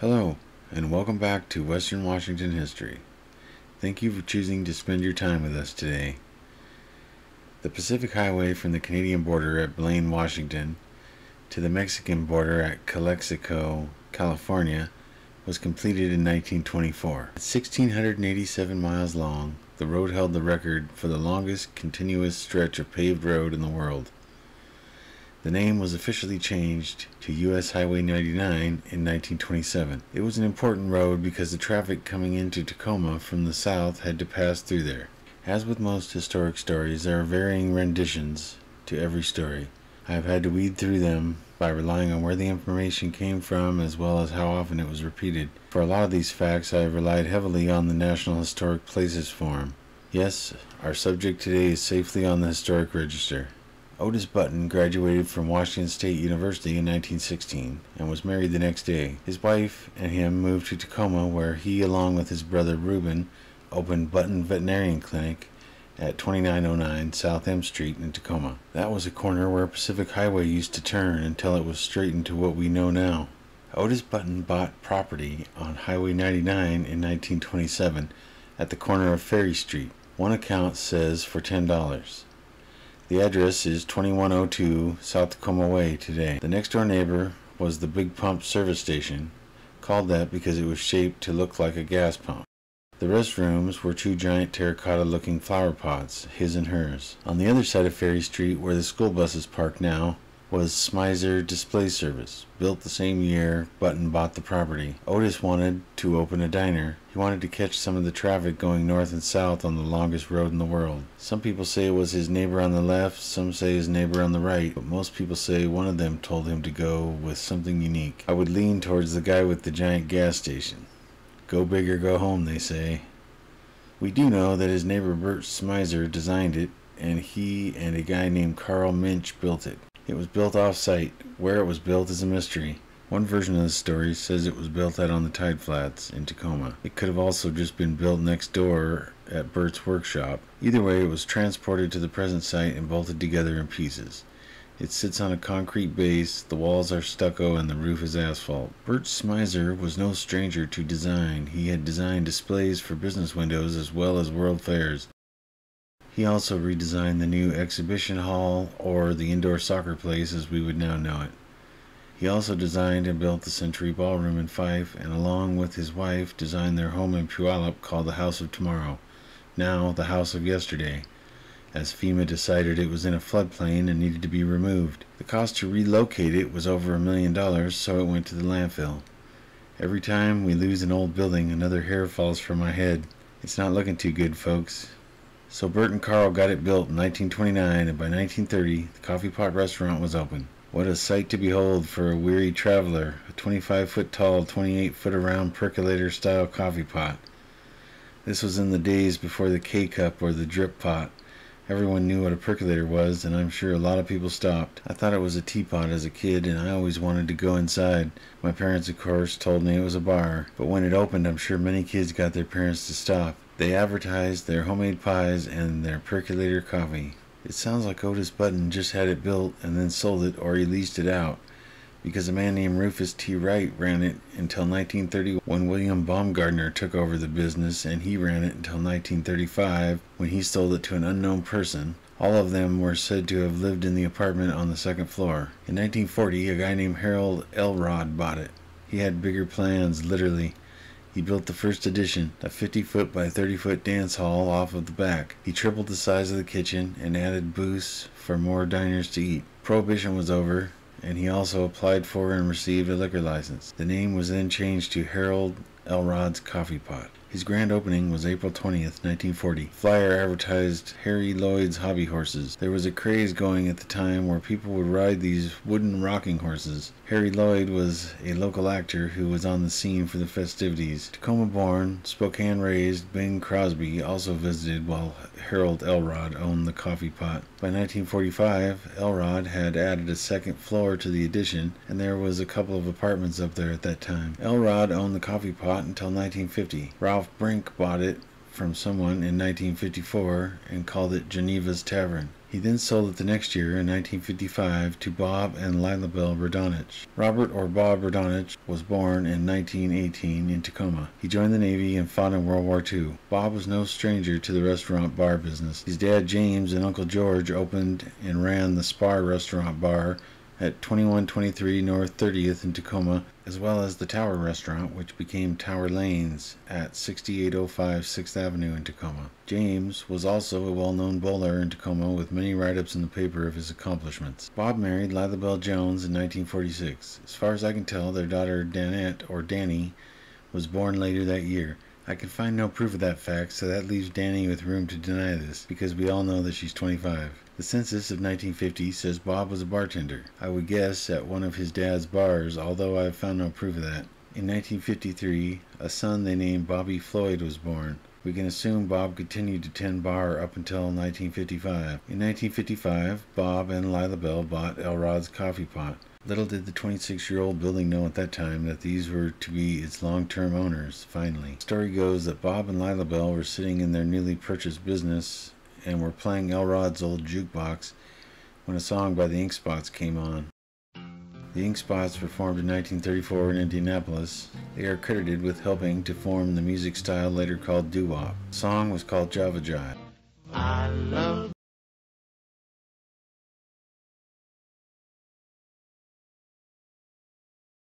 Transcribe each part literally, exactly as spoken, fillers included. Hello, and welcome back to Western Washington History. Thank you for choosing to spend your time with us today. The Pacific Highway from the Canadian border at Blaine, Washington, to the Mexican border at Calexico, California, was completed in nineteen twenty-four. At one thousand six hundred eighty-seven miles long, the road held the record for the longest continuous stretch of paved road in the world. The name was officially changed to U S Highway ninety-nine in nineteen twenty-seven. It was an important road because the traffic coming into Tacoma from the south had to pass through there. As with most historic stories, there are varying renditions to every story. I have had to weed through them by relying on where the information came from as well as how often it was repeated. For a lot of these facts, I have relied heavily on the National Historic Places form. Yes, our subject today is safely on the Historic Register. Otis Button graduated from Washington State University in nineteen sixteen and was married the next day. His wife and him moved to Tacoma, where he, along with his brother Reuben, opened Button Veterinary Clinic at twenty-nine oh nine South M Street in Tacoma. That was a corner where Pacific Highway used to turn until it was straightened to what we know now. Otis Button bought property on Highway ninety-nine in nineteen twenty-seven at the corner of Ferry Street. One account says for ten dollars. The address is twenty-one oh two South Tacoma Way today. The next door neighbor was the Big Pump service station, called that because it was shaped to look like a gas pump. The restrooms were two giant terracotta looking flower pots, his and hers. On the other side of Ferry Street, where the school buses park now, was Smyser Display Service, built the same year Button bought the property. Otis wanted to open a diner. He wanted to catch some of the traffic going north and south on the longest road in the world. Some people say it was his neighbor on the left, some say his neighbor on the right, but most people say one of them told him to go with something unique. I would lean towards the guy with the giant gas station. Go big or go home, they say. We do know that his neighbor Bert Smyser designed it, and he and a guy named Carl Minch built it. It was built off-site. Where it was built is a mystery. One version of the story says it was built out on the tide flats in Tacoma. It could have also just been built next door at Bert's workshop. Either way, it was transported to the present site and bolted together in pieces. It sits on a concrete base, the walls are stucco, and the roof is asphalt. Bert Smyser was no stranger to design. He had designed displays for business windows as well as world fairs. He also redesigned the new exhibition hall, or the indoor soccer place as we would now know it. He also designed and built the Century Ballroom in Fife, and along with his wife designed their home in Puyallup called the House of Tomorrow, now the House of Yesterday, as FEMA decided it was in a floodplain and needed to be removed. The cost to relocate it was over a million dollars, so it went to the landfill. Every time we lose an old building, another hair falls from my head. It's not looking too good, folks. So Bert and Carl got it built in nineteen twenty-nine, and by nineteen thirty, the Coffee Pot Restaurant was open. What a sight to behold for a weary traveler, a twenty-five foot tall, twenty-eight foot around percolator-style coffee pot. This was in the days before the K-cup or the drip pot. Everyone knew what a percolator was, and I'm sure a lot of people stopped. I thought it was a teapot as a kid, and I always wanted to go inside. My parents, of course, told me it was a bar, but when it opened, I'm sure many kids got their parents to stop. They advertised their homemade pies and their percolator coffee. It sounds like Otis Button just had it built and then sold it, or he leased it out, because a man named Rufus T. Wright ran it until nineteen thirty-one, when William Baumgartner took over the business, and he ran it until nineteen thirty-five, when he sold it to an unknown person. All of them were said to have lived in the apartment on the second floor. In nineteen forty, a guy named Harold Elrod bought it. He had bigger plans, literally. He built the first addition, a fifty foot by thirty foot dance hall off of the back. He tripled the size of the kitchen and added booths for more diners to eat. Prohibition was over, and he also applied for and received a liquor license. The name was then changed to Harold Elrod's Coffee Pot. His grand opening was April twentieth, nineteen forty. The flyer advertised Harry Lloyd's hobby horses. There was a craze going at the time where people would ride these wooden rocking horses. Harry Lloyd was a local actor who was on the scene for the festivities. Tacoma-born, Spokane-raised Bing Crosby also visited while Harold Elrod owned the Coffee Pot. By nineteen forty-five, Elrod had added a second floor to the addition, and there was a couple of apartments up there at that time. Elrod owned the Coffee Pot until nineteen fifty. Ralph Brink bought it from someone in nineteen fifty-four and called it Geneva's Tavern. He then sold it the next year, in nineteen fifty-five, to Bob and Lila Bell Radonich. Robert, or Bob Radonich, was born in nineteen eighteen in Tacoma. He joined the Navy and fought in World War Two. Bob was no stranger to the restaurant bar business. His dad, James, and Uncle George opened and ran the Spar restaurant bar at twenty-one twenty-three North thirtieth in Tacoma, as well as the Tower Restaurant, which became Tower Lanes at sixty-eight oh five sixth Avenue in Tacoma. James was also a well-known bowler in Tacoma, with many write-ups in the paper of his accomplishments. Bob married Lila Bell Jones in nineteen forty-six. As far as I can tell, their daughter Danette, or Danny, was born later that year. I can find no proof of that fact, so that leaves Danny with room to deny this, because we all know that she's twenty-five. The census of nineteen fifty says Bob was a bartender, I would guess at one of his dad's bars, although I have found no proof of that. In nineteen fifty-three, a son they named Bobby Floyd was born. We can assume Bob continued to tend bar up until nineteen fifty-five. In nineteen fifty-five, Bob and Lila Bell bought Elrod's Coffee Pot. Little did the twenty-six-year-old building know at that time that these were to be its long-term owners, finally. The story goes that Bob and Lila Bell were sitting in their newly purchased business and were playing Elrod's old jukebox when a song by the Ink Spots came on. The Ink Spots were formed in nineteen thirty-four in Indianapolis. They are credited with helping to form the music style later called doo-wop. The song was called Java Jive. I love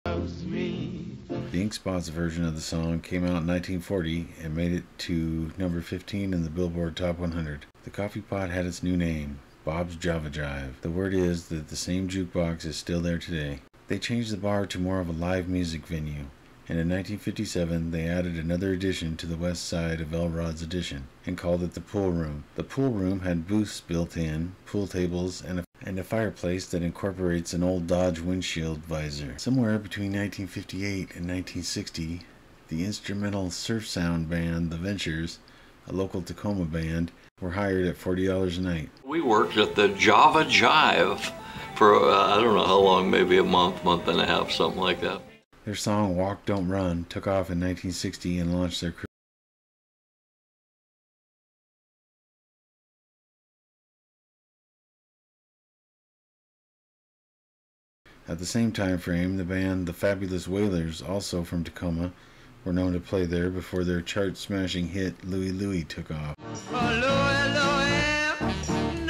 The Ink Spots version of the song came out in nineteen forty and made it to number fifteen in the Billboard Top one hundred. The coffee pot had its new name, Bob's Java Jive. The word is that the same jukebox is still there today. They changed the bar to more of a live music venue, and in nineteen fifty-seven they added another addition to the west side of Elrod's addition and called it the Pool Room. The Pool Room had booths built in, pool tables, and a and a fireplace that incorporates an old Dodge windshield visor. Somewhere between nineteen fifty-eight and nineteen sixty, the instrumental surf sound band, The Ventures, a local Tacoma band, were hired at forty dollars a night. We worked at the Java Jive for, uh, I don't know how long, maybe a month, month and a half, something like that. Their song, Walk Don't Run, took off in nineteen sixty and launched their career. At the same time frame, the band The Fabulous Wailers, also from Tacoma, were known to play there before their chart-smashing hit Louie Louie took off. Oh, Louie, Louie.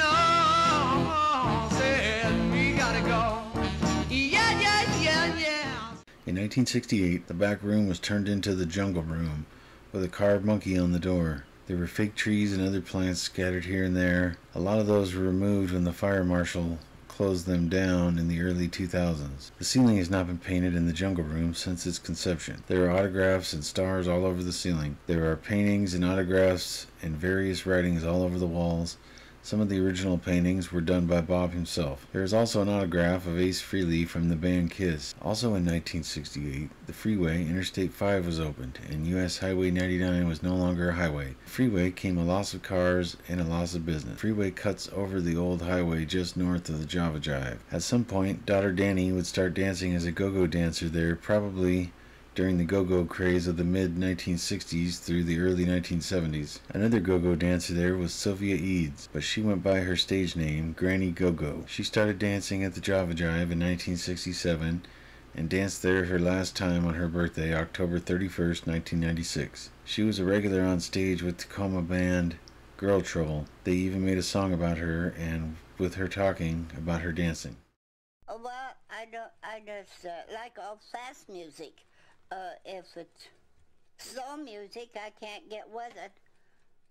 In nineteen sixty-eight, the back room was turned into the Jungle Room, with a carved monkey on the door. There were fake trees and other plants scattered here and there. A lot of those were removed when the fire marshal closed them down in the early two thousands. The ceiling has not been painted in the Jungle Room since its conception. There are autographs and stars all over the ceiling. There are paintings and autographs and various writings all over the walls. Some of the original paintings were done by Bob himself. There is also an autograph of Ace Frehley from the band Kiss. Also in nineteen sixty-eight, the freeway Interstate five was opened, and U S Highway ninety-nine was no longer a highway. The freeway came a loss of cars and a loss of business. The freeway cuts over the old highway just north of the Java Jive. At some point, daughter Danny would start dancing as a go-go dancer there, probably during the go-go craze of the mid nineteen sixties through the early nineteen seventies. Another go-go dancer there was Sylvia Eads, but she went by her stage name, Granny Go-Go. She started dancing at the Java Jive in nineteen sixty-seven and danced there her last time on her birthday, October thirty-first, nineteen ninety-six. She was a regular on stage with Tacoma band Girl Trouble. They even made a song about her and with her talking about her dancing. Oh, well, I, don't, I just uh, like all fast music. Uh, if it's slow music, I can't get with it.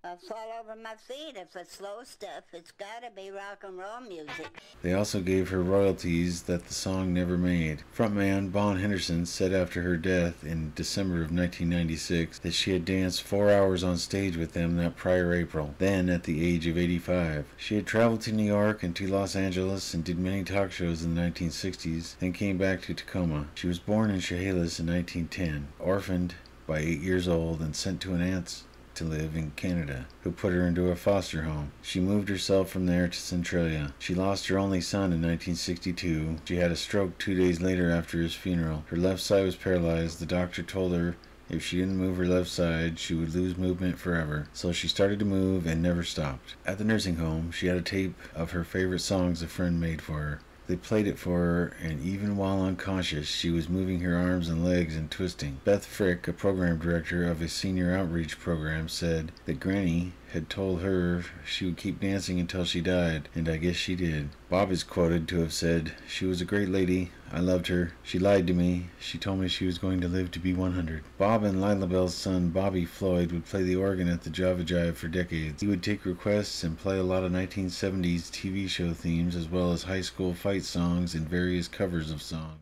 I fall over my feet. If it's slow stuff, it's gotta be rock and roll music. They also gave her royalties that the song never made. Frontman Bon Henderson said after her death in December of nineteen ninety-six that she had danced four hours on stage with them that prior April, then at the age of eighty-five. She had traveled to New York and to Los Angeles and did many talk shows in the nineteen sixties, then came back to Tacoma. She was born in Chehalis in nineteen ten, orphaned by eight years old and sent to an aunt's to live in Canada, who put her into a foster home. She moved herself from there to Centralia. She lost her only son in nineteen sixty-two. She had a stroke two days later after his funeral. Her left side was paralyzed. The doctor told her If she didn't move her left side, she would lose movement forever. So she started to move and never stopped. At the nursing home, she had a tape of her favorite songs a friend made for her. They played it for her, and even while unconscious, she was moving her arms and legs and twisting. Beth Frick, a program director of a senior outreach program, said that Granny had told her she would keep dancing until she died, and I guess she did. Bob is quoted to have said, "She was a great lady. I loved her. She lied to me. She told me she was going to live to be one hundred. Bob and Lila Bell's son, Bobby Floyd, would play the organ at the Java Jive for decades. He would take requests and play a lot of nineteen seventies T V show themes, as well as high school fight songs and various covers of songs.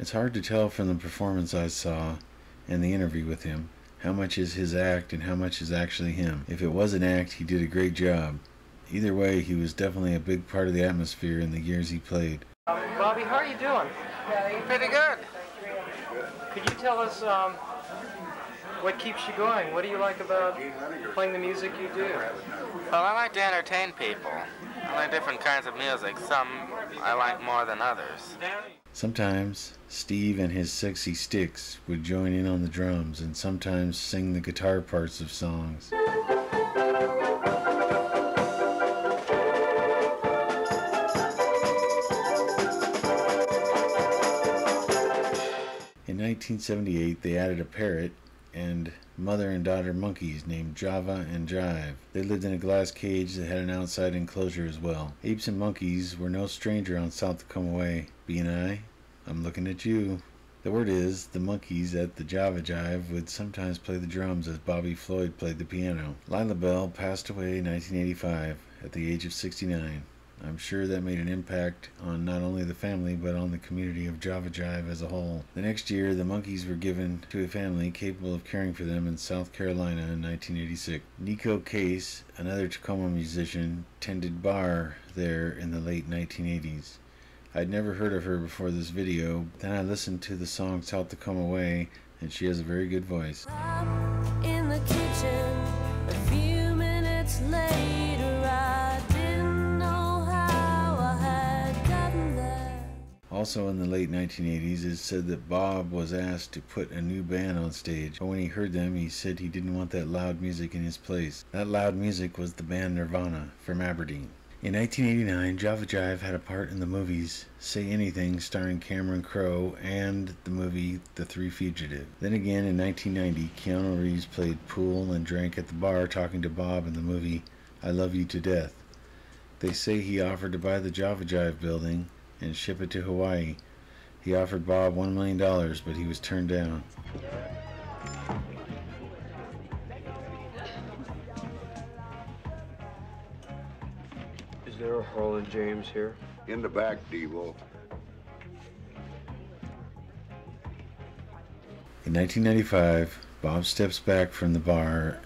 It's hard to tell from the performance I saw and the interview with him how much is his act and how much is actually him. If it was an act, he did a great job. Either way, he was definitely a big part of the atmosphere in the years he played. Bobby, how are you doing? Pretty good. Could you tell us um, what keeps you going? What do you like about playing the music you do? Well, I like to entertain people. I like different kinds of music. Some I like more than others. Sometimes Steve and his sexy sticks would join in on the drums and sometimes sing the guitar parts of songs. In nineteen seventy-eight, they added a parrot and mother and daughter monkeys named Java and Jive. They lived in a glass cage that had an outside enclosure as well. Apes and monkeys were no stranger on South Tacoma Way. B and I, I'm looking at you. The word is, the monkeys at the Java Jive would sometimes play the drums as Bobby Floyd played the piano. Lila Bell passed away in nineteen eighty-five at the age of sixty-nine. I'm sure that made an impact on not only the family, but on the community of Java Jive as a whole. The next year, the monkeys were given to a family capable of caring for them in South Carolina in nineteen eighty-six. Nico Case, another Tacoma musician, tended bar there in the late nineteen eighties. I'd never heard of her before this video, but then I listened to the song South Tacoma Way, and she has a very good voice. In the kitchen, a few minutes later, I Also in the late nineteen eighties, it's said that Bob was asked to put a new band on stage, but when he heard them, he said he didn't want that loud music in his place. That loud music was the band Nirvana from Aberdeen. In nineteen eighty-nine, Java Jive had a part in the movies Say Anything, starring Cameron Crowe, and the movie The Three Fugitive. Then again, in nineteen ninety, Keanu Reeves played pool and drank at the bar talking to Bob in the movie I Love You to Death. They say he offered to buy the Java Jive building and ship it to Hawaii. He offered Bob one million dollars, but he was turned down. Is there a Hall and James here? In the back, Devo. In nineteen ninety-five, Bob steps back from the bar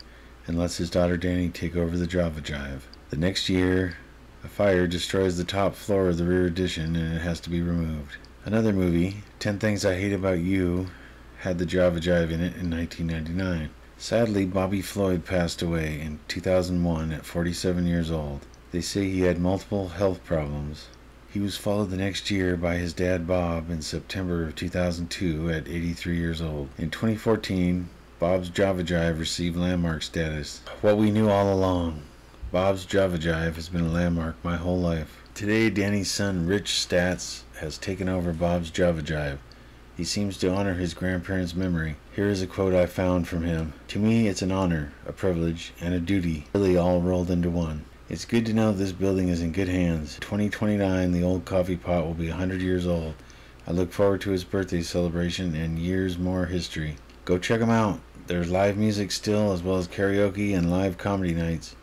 and lets his daughter Danny take over the Java Jive. The next year, a fire destroys the top floor of the rear addition and it has to be removed. Another movie, ten Things I Hate About You, had the Java Jive in it in nineteen ninety-nine. Sadly, Bobby Floyd passed away in two thousand one at forty-seven years old. They say he had multiple health problems. He was followed the next year by his dad Bob in September of two thousand two at eighty-three years old. In twenty fourteen, Bob's Java Jive received landmark status. What we knew all along. Bob's Java Jive has been a landmark my whole life. Today, Danny's son, Rich Statz, has taken over Bob's Java Jive. He seems to honor his grandparents' memory. Here is a quote I found from him. "To me, it's an honor, a privilege, and a duty, really all rolled into one. It's good to know this building is in good hands. twenty twenty-nine, the old coffee pot will be one hundred years old. I look forward to his birthday celebration and years more history. Go check him out. There's live music still, as well as karaoke and live comedy nights.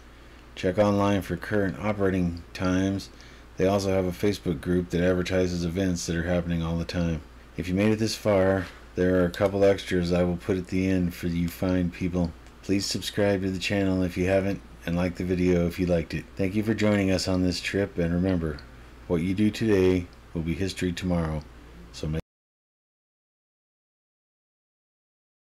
Check online for current operating times. They also have a Facebook group that advertises events that are happening all the time. If you made it this far, there are a couple extras I will put at the end for you fine people. Please subscribe to the channel if you haven't, and like the video if you liked it. Thank you for joining us on this trip, and remember, what you do today will be history tomorrow.